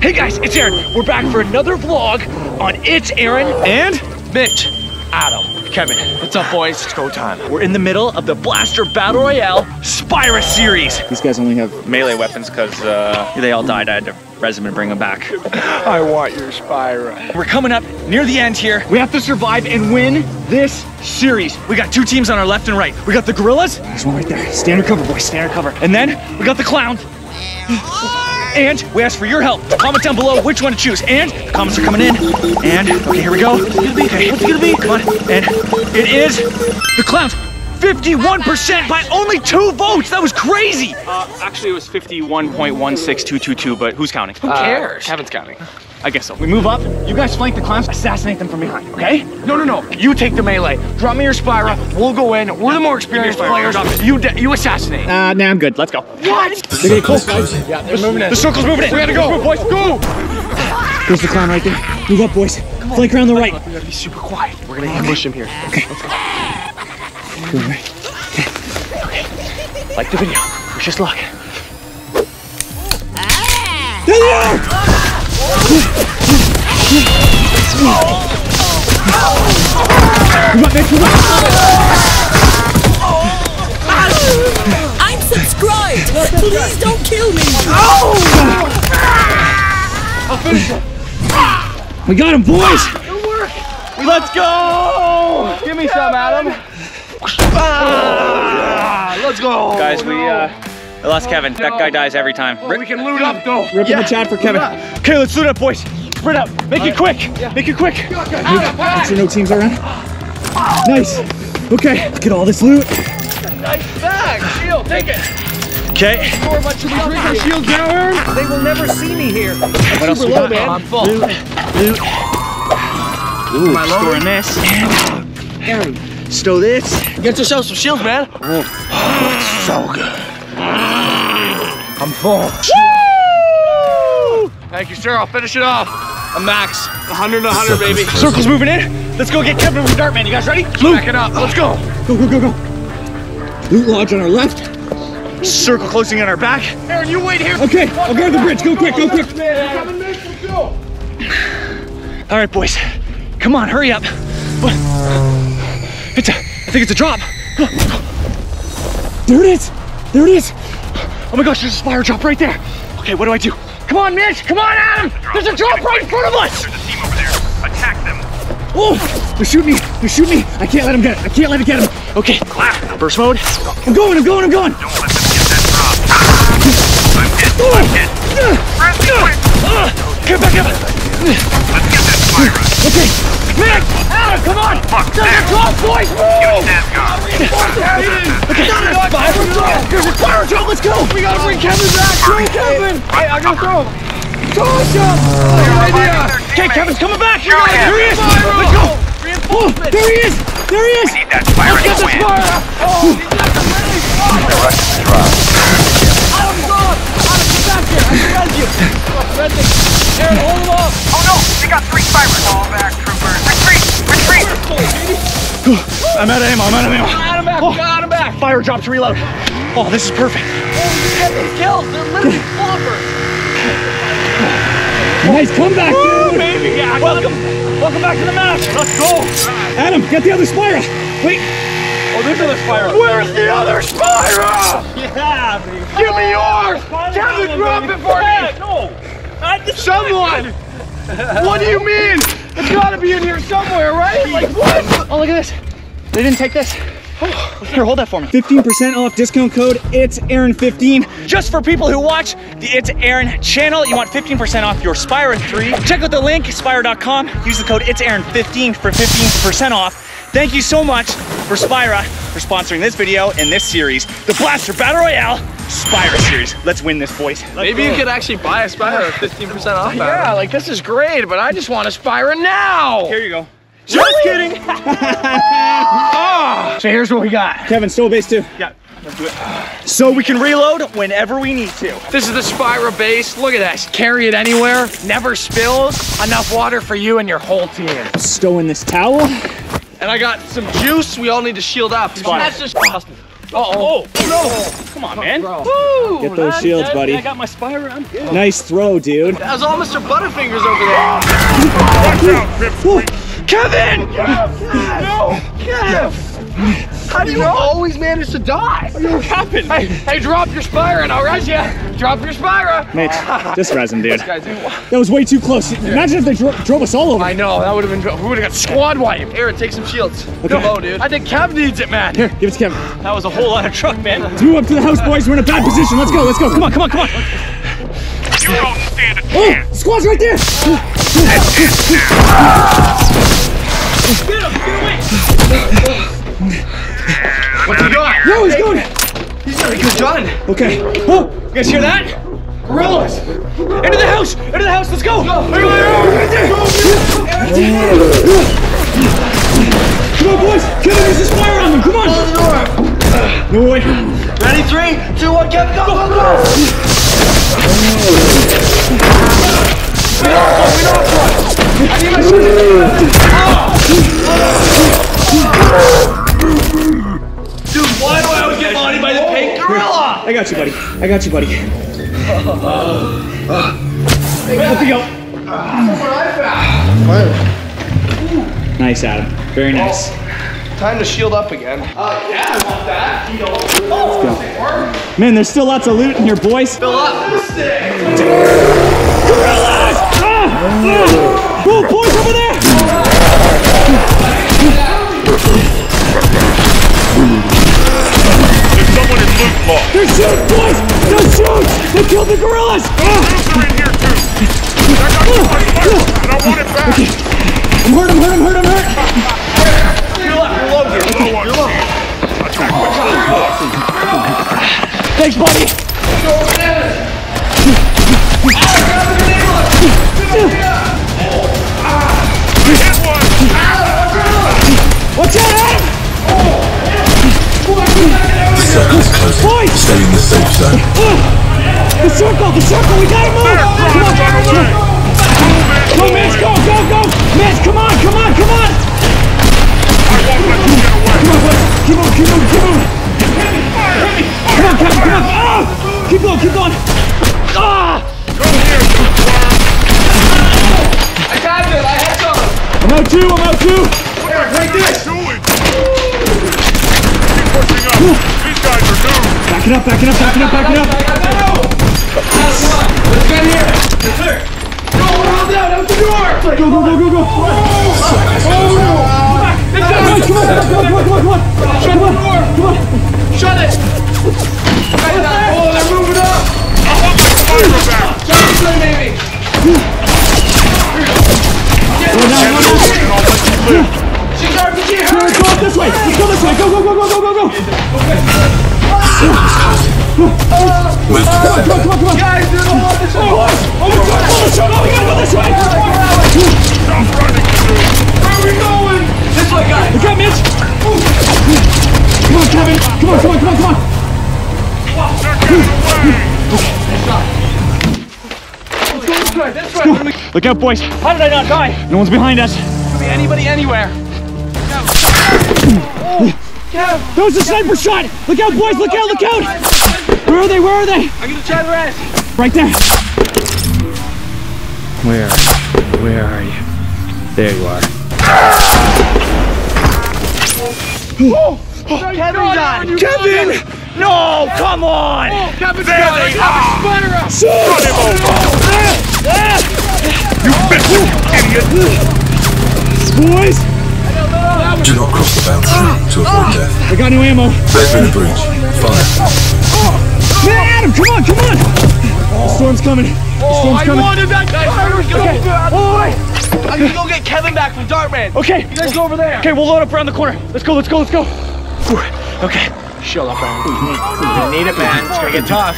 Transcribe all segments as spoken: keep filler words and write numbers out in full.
Hey guys, it's Aaron. We're back for another vlog on It's Aaron and Mitch, Adam, Kevin. What's up, boys? It's go time. We're in the middle of the Blaster Battle Royale Spyra series. These guys only have melee weapons because uh, they all died. I had to res them and bring them back. I want your Spyra. We're coming up near the end here. We have to survive and win this series. We got two teams on our left and right. We got the gorillas. There's one right there. Stand or cover, boys. Stand or cover. And then we got the clowns. And we ask for your help. Comment down below which one to choose. And the comments are coming in. And okay, here we go. What's it gonna be? Okay, what's it gonna be? Come on. And it is the clowns. fifty-one percent by only two votes. That was crazy. Uh, actually, it was fifty-one point one six two two two, but who's counting? Who cares? Uh, Kevin's counting. I guess so. We move up. You guys flank the clowns. Assassinate them from behind, okay? No, no, no. You take the melee. Drop me your Spyra. We'll go in. We're the more experienced players. You you assassinate. Uh, nah, I'm good. Let's go. What? They're getting close, guys. Yeah, they're moving in. The circle's moving in. We gotta go. Boys, go. There's the clown right there. Move up, boys. Flank around the right. We gotta be super quiet. We're gonna ambush him here. Okay. Let's go. Right. Okay. Okay. Like the video. Wish us luck. Ah. There they are! Oh. I'm subscribed! Please don't kill me! Oh. I'll finish it! We got him, boys! It worked! Let's go! Give me some, Adam! Ah, oh, yeah. Let's go, guys. We uh, lost Kevin. That guy dies every time. Oh, we can loot up though. Rip yeah. in the chat for Kevin. Okay, let's loot up, boys. Rip up. Make All it right. quick. Yeah. Make it quick. Actually, no teams around. Oh. Nice. Okay, let's get all this loot. Nice bag. Shield, take it. Okay. Shield down. They will never see me here. What else we got? I'm full. Loot. Loot. Ooh, I'm storing this. And Aaron. Stow this. Get yourself some shields, man. Oh, it's so good. I'm full. Woo! Thank you, sir. I'll finish it off. A max. one hundred to one hundred, baby. Circle's moving in. Let's go get Kevin from Dartman. You guys ready? Loot. Back it up. Let's go. Go, go, go, go. Loot lodge on our left. Circle closing on our back. Aaron, you wait here. Okay, I'll guard the bridge. Go quick, go quick. All right, boys. Come on, hurry up. It's a, I think it's a drop. There it is. There it is. Oh my gosh, there's a Spyra drop right there. Okay, what do I do? Come on, Mitch. Come on, Adam. There's a drop right in front of us. There's a team over there. Attack them. Oh, they're shooting me. They're shooting me. I can't let him get it. I can't let it get him. Okay. Clap. Burst mode. I'm going. I'm going. I'm going. Don't let them get that drop. Ah. I'm hit. I'm hit. Uh, uh, get back up. Let's get that Spyra. Okay. Nick! Adam, come on! Fuck, there's a drop, boys! Move! Give that guy! Okay, there's a fire drop, let's go! We gotta bring Kevin back! Bring Kevin! Hey, I gotta throw him! Throw him, John! Good idea! Okay, Kevin's coming back! Here he is! Let's go! Oh, there he is! There he is! Let's get the fire! Oh, he's got the medic! They're rushing the drop. Adam's gone! Adam, get back here! I can res you! Aaron, hold him off! Oh no! They got three fibers! All back, troopers! I'm out of ammo, I'm out of ammo. Got him back, oh. got him back. Fire drops reload. Oh, this is perfect. Oh, we get these kills. They're literally floppers. Nice comeback, dude. Woo, baby. Yeah, welcome. Welcome back to the match. Let's go. Adam, get the other Spyra. Wait. Oh, there's another Spyra. Where's the other Spyra? Yeah, baby. Give me yours. Kevin, drop it for me. No. I just Someone. What do you mean? It's gotta be in here somewhere, right? Like what? Oh, look at this. They didn't take this. Oh, here, hold that for me. fifteen percent off discount code It's Aaron fifteen. Just for people who watch the It's Aaron channel, you want fifteen percent off your Spyra three. Check out the link, Spyra dot com. Use the code It's Aaron fifteen for fifteen percent off. Thank you so much for Spyra for sponsoring this video and this series, the Blaster Battle Royale Spyra series. Let's win this, boys. Let's Maybe go. You could actually buy a Spyra at fifteen percent off. Yeah, like this is great, but I just want a Spyra now. Here you go. Just really? kidding. Oh. So here's what we got. Kevin, still base two. Yeah. Let's do it. So we can reload whenever we need to. This is the Spyra base. Look at this. Carry it anywhere. Never spills. Enough water for you and your whole team. Stowing this towel. And I got some juice. We all need to shield up. That's just awesome. Uh-oh. Oh, no. Come on, man. Oh, Woo, get those that, shields, that, buddy. I got my Spyro. I'm good. Nice throw, dude. That was all Mister Butterfingers over there. Watch out, Rip. Kevin! Kev! No! Kev! How do you always manage to die? What happened? Hey, hey, drop your Spyro and I'll res you. Drop your Spyro. Mate, just res him, dude. That was way too close. Yeah. Imagine if they dro drove us all over. I know, that would have been, we would have got squad wiped. Aaron, take some shields. Okay. Come on, dude. I think Kev needs it, man. Here, give it to Kev. That was a whole lot of truck, man. Let's move up to the house, boys. We're in a bad position. Let's go, let's go. Come on, come on, come on. You don't stand a chance. Oh, squad's right there. Get him, get away! What's he got? No, he's going! He's got a good gun! Okay. Oh! You guys hear that? Gorillas! Into the house! Into the house! Let's go! Go! Go! Come on, boys! Kevin, there's this fire on them! Come on! Close the door! No way! Ready? Three, two, one, Kevin, go! Go! Go! We don't have one! We don't have one! I need my Dude, why do I always get bodied by the pink gorilla? I got you, buddy. I got you, buddy. Let me go. Nice, Adam. Very nice. Well, time to shield up again. Uh, yeah, I want that. Oh, let's go. Man, there's still lots of loot in here, boys. Fill up. Gorillas! Ah! Oh, boys over there! There's someone in loot law. They're shooting, boys! They're shooting! They killed the gorillas! The gorillas are in here too! I got you on fire, and I want it back! Okay. I'm hurt, I'm hurt, I'm hurt, I'm hurt! You're low, you're low, you're low, you're low. That's right, what you're low. Thanks, buddy! Go over there! Adam, grab the grenade launch! Hit one! Watch out, Adam! Boys! Stay in the safe zone. The circle, the circle, we gotta move! Come on, Jared! Go, Mitch, go, go, go! Mitch, come on, come on, come on! Come on, boys! Keep moving, keep moving, keep moving! Come on, Kevin, come on! Oh! Keep going, keep going! Ah! I got it, I had some! I'm out two, I'm out two! Eric, take this! Pushing up. These guys are new. Back it up, back it up, back it up, back it up. Let's get here. Yes, sir. Go, roll down, out the door. Go, go, go, go, go. Oh, no. Come on, come on, come on, come on. Shut the door. Come on. Shut it. Oh, they're moving up. I want my spider back. Johnson, baby. Get it. Get it. She's R P G! Go up this way! Let's go this way! Go, go, go, go, go, go, go! Okay. Uh, come on, come on, come on, come on! Guys, there's a lot of shot! Oh, my God! Oh, the shot! Oh, we gotta go this way! I'm running! Where are we going? This way, guys! Look out, Mitch! Come on, Kevin! Come on, come on, come on, come on! They're getting away! Okay. Nice shot. Let's go this way! This way! Look out, boys! How did I not die? No one's behind us! Could be anybody, anywhere! Oh, that was a sniper shot! Look out, boys! Look out! Look out! Where are they? Where are they? I'm gonna try the rest. Right there. Where? Where are you? There you are. Oh, oh, Kevin's on. Kevin! No! Come on! Oh, Kevin's there gone. They are! Shoot! Run him over! You bitch! You idiot! Boys! Do not cross the boundary to avoid death. I got no ammo. There's been a breach. Fire. Man, Adam, come on, come on! The storm's coming. The storm's coming. I wanted that fire. Okay. Oh, wait. I'm gonna go get Kevin back from Dartman. Okay. You guys go over there. Okay, we'll load up around the corner. Let's go, let's go, let's go. Okay. Shut up, Adam. We're gonna need it, man. It's gonna get tough.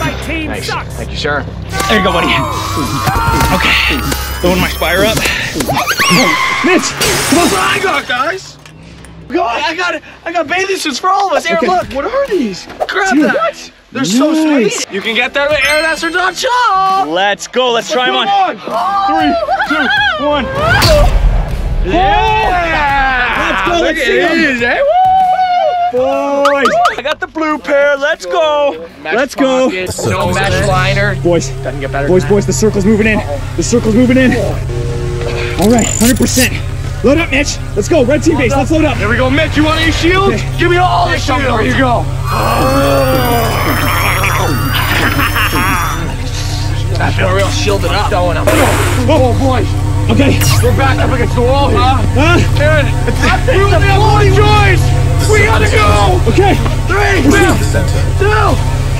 My team nice. Sucks. Thank you, sir. There you go, buddy. Okay. Throwing my Spyro up. Mitch! Come on. That's what I got, guys! God, I got I got bathing suits for all of us. Aaron, okay. Look! What are these? Grab dude, that! They're nice. So sweet! You can get that at Aaron Astor dot shop! Let's go, let's, let's try them on. on! Three, two, one! Yeah! Let's go, let's see them! Eh? boys. I got the blue pair. Let's go. Let's go. No mesh liner. Boys, doesn't get better. Boys, boys, the circle's moving in. The circle's moving in. All right, one hundred percent. Load up, Mitch. Let's go. Red team base. Let's load up. There we go, Mitch. You want any shields? Okay. Give me all the shields. Here you go. I feel real shielded up. Oh, boy. Okay. We're back up against the wall, huh? Huh? Aaron, it's not the only choice. We gotta go. Okay. Three, two,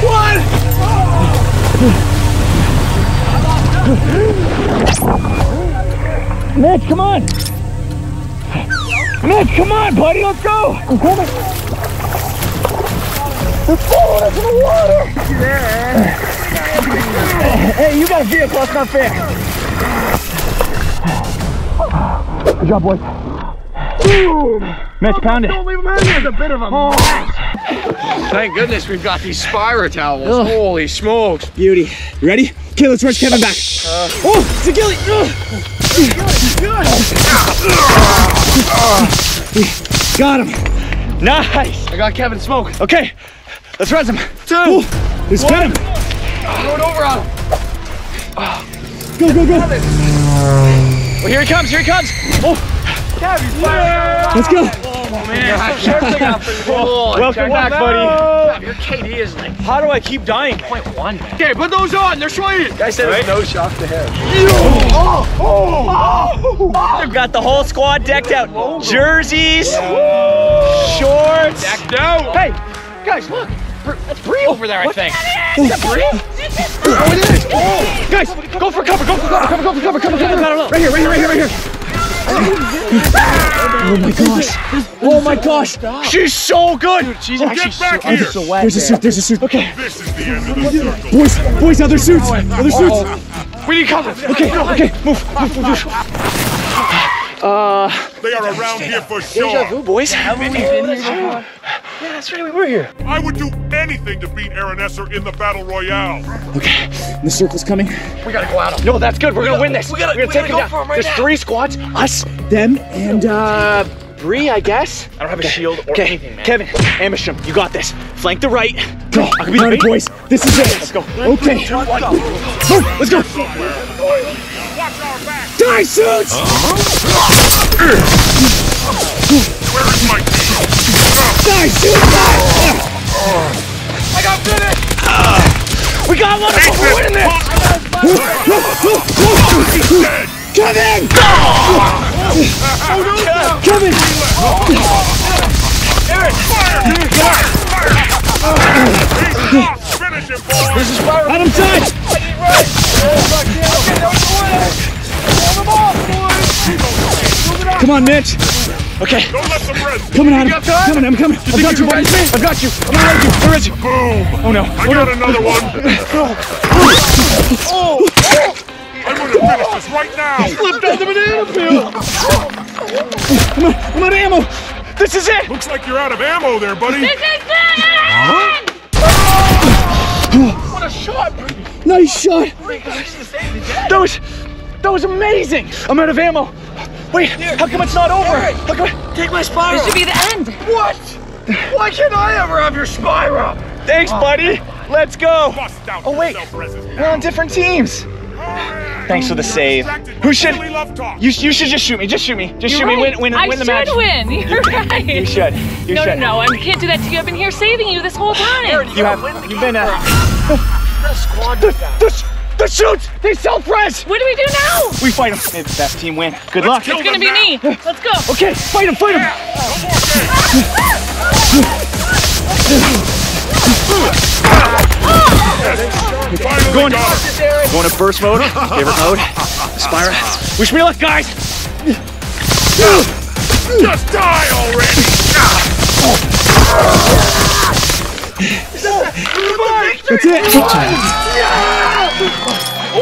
one. Oh. Mitch, come on. Mitch, come on, buddy, let's go! I'm coming! They're following us in the water! Yeah. Hey, you got a vehicle, that's not fair! Good job, boys. Boom! Mitch, oh, pound it! Don't leave him hanging, it's a bit of a mess! Thank goodness we've got these Spira towels, oh. Holy smokes! Beauty. You ready? Okay, let's rush Kevin back. Uh, oh, it's a ghillie! Uh. Got him. Nice. I got Kevin Smoke. Okay, let's res him. Two. Let's spin him. Going over on him. Go, go, go. Well, here he comes. Here he comes. Oh. Kevin, yeah. Let's go. Oh, man. Cool. Welcome back, buddy. Your K D is like. How do I keep dying? point one. Okay, put those on. They're swinging. Guy said right? No shock to him. Oh. Oh. Oh. They've got the whole squad decked out. Jerseys, oh. Shorts. Decked out. Hey, guys, look. That's Bree over there, I think. Is that Bree? Oh, it is. Oh. Guys, go for cover. Go for cover. Cover, cover, cover, cover, cover. Right here, right here, right here, right here. Oh my gosh! Oh my gosh! She's so good! Dude, she's oh, actually get back so, here. So wet, there's a suit, there's a suit. Okay. This is the end of the circle. Boys, boys, other suits! Other suits! Uh-oh. We need cover! Okay, okay, move, move, move, move. Uh, they are around here for sure. Deja vu, boys. Haven't we been here before? Yeah, that's right, we were here. I would do anything to beat Aaron Esser in the battle royale. Okay, the circle's coming. We gotta go at him. No, that's good. We're we gonna, gonna win this. We gotta, We're gonna we take gotta him go down. Him right There's now. three squads: us, them, and uh, Bree, I guess. I don't have okay. a shield or okay. anything, man. Kevin, ambush him. You got this. Flank the right. Go. I can be the right, boys. This is it. Let's go. Okay. Oh, let's go. Die, suits. Where is my team? Die, suits. Die. I got finished! Uh, we got one of us! We're winning this! Kevin! Oh no! Kevin! Aaron! Fire! Finish him, boy! This is fire! Adam touch! Come on, Mitch! Okay. Don't let them rest. Coming on. I'm coming. I'm coming. I've got you, buddy. I've got you. I'm behind you. Where is you? Boom. Oh no. I got another one. Oh. I'm going to finish this right now. Slipped out the banana peel. I'm out, I'm out of ammo. This is it. Looks like you're out of ammo there, buddy. This is it. What a shot, buddy. Nice shot. Oh my gosh, you saved the day. That was, that was amazing. I'm out of ammo. Wait, Here. how come it's not over? Right. How come Take my Spira. This should be the end. What? Why can't I ever have your Spira? Thanks, oh, buddy. Let's go. Oh, wait. We're on different teams. Thanks for the save. Who should? You, you should just shoot me. Just shoot me. Just You're shoot right. me. Win, win, I win the match. I should win. You're right. You should. You no, should. No, no, I can't do that to you. I've been here saving you this whole time. Aaron, you you have. You've been a. Uh, The shoots! They self-res! What do we do now? We fight them. Maybe the best team win. Good Let's luck. It's gonna be now. me. Let's go. Okay, fight him, fight him. Going, going to burst mode. Favorite mode. Spira. Wish me luck, guys. Just die already. That's it. Let's go! I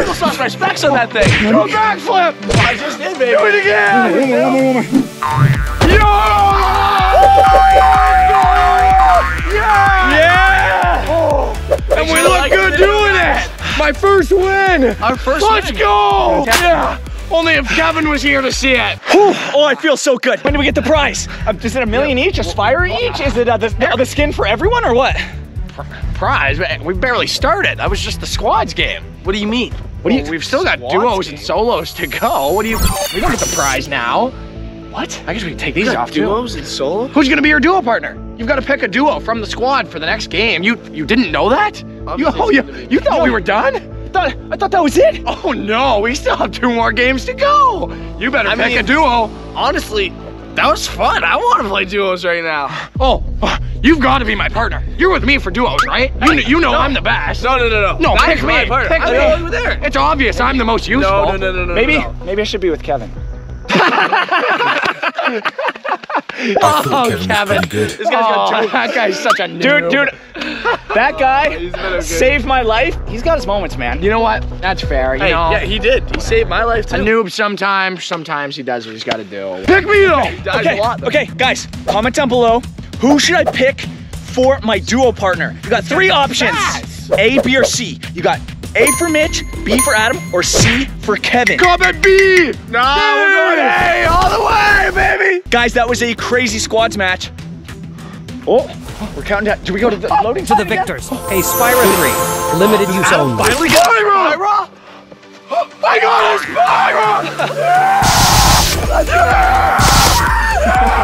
almost lost my specs on that thing. Go backflip! I just did, baby. Do it again! One more, one more, one more. Yeah! Yeah! And we look good doing it! My first win! Our first Let's win! Let's go! Yeah! Only if Kevin was here to see it. Whew. Oh, I feel so good. When do we get the prize? Uh, is it a million each? A Spire each? Is it uh, the, the, the skin for everyone or what? Prize? We barely started. That was just the squads game. What do you mean? What do you? Well, we've still got duos game. and solos to go. What do you? We don't get the prize now. What? I guess we can take these off. Duos too. and solos. Who's gonna be your duo partner? You've got to pick a duo from the squad for the next game. You you didn't know that? You, oh, you you thought we were done? I thought I thought that was it. Oh no, we still have two more games to go. You better I pick mean, a duo. Honestly, that was fun. I want to play duos right now. Oh. You've got to be my partner. You're with me for duos, right? You, you know no. I'm the best. No, no, no, no. No, Not pick me. Pick I'm me. Over there. It's obvious I'm the most useful. No, no, no, no, no. Maybe, no. maybe I should be with Kevin. oh, Kevin. This guy's got oh, that guy's such a noob. Dude, dude. That guy oh, saved my life. He's got his moments, man. You know what? That's fair. Hey, you know, yeah, he did. He saved my life too. A noob sometimes. Sometimes he does what he's got to do. Pick me though. He dies okay. a lot, though. Okay, guys, comment down below. Who should I pick for my duo partner? You got three options, A, B, or C. You got A for Mitch, B for Adam, or C for Kevin. Comment B! No, we're going A all the way, baby! Guys, that was a crazy squads match. Oh, we're counting down. Do we go to the loading? To the victors, a Spyro three, limited use only. Finally got Spyro! I got a Spyro! Yeah! Let's do it! Yeah!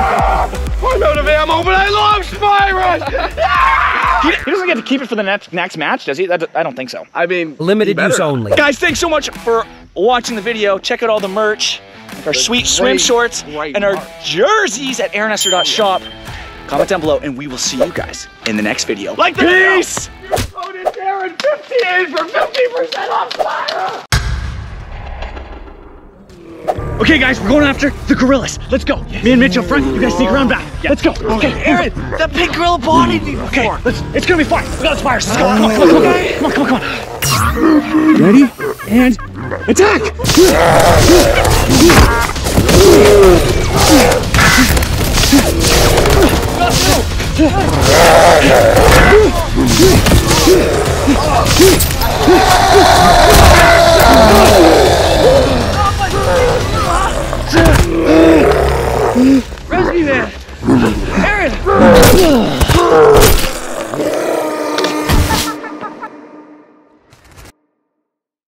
I'm out of ammo, but I love Spyros! Yeah! He, he doesn't get to keep it for the next, next match, does he? That, I don't think so. I mean, limited use only. Guys, thanks so much for watching the video. Check out all the merch, our the sweet great, swim shorts, and our march. jerseys at aaron esther dot shop. Comment down below, and we will see you guys in the next video. Like the Peace! Video. You voted Aaron fifty-eight for fifty percent off Spyro! Okay, guys, we're going after the gorillas. Let's go. Yes. Me and Mitch up front. You guys sneak around back. Yeah. Let's go. Okay, Aaron, that big gorilla bodied me before. Okay, let's, it's gonna be fun. We got Spires. Let's go. Come on, come on, okay. come on, come on, come on. Ready? And attack! Rescue man! Aaron!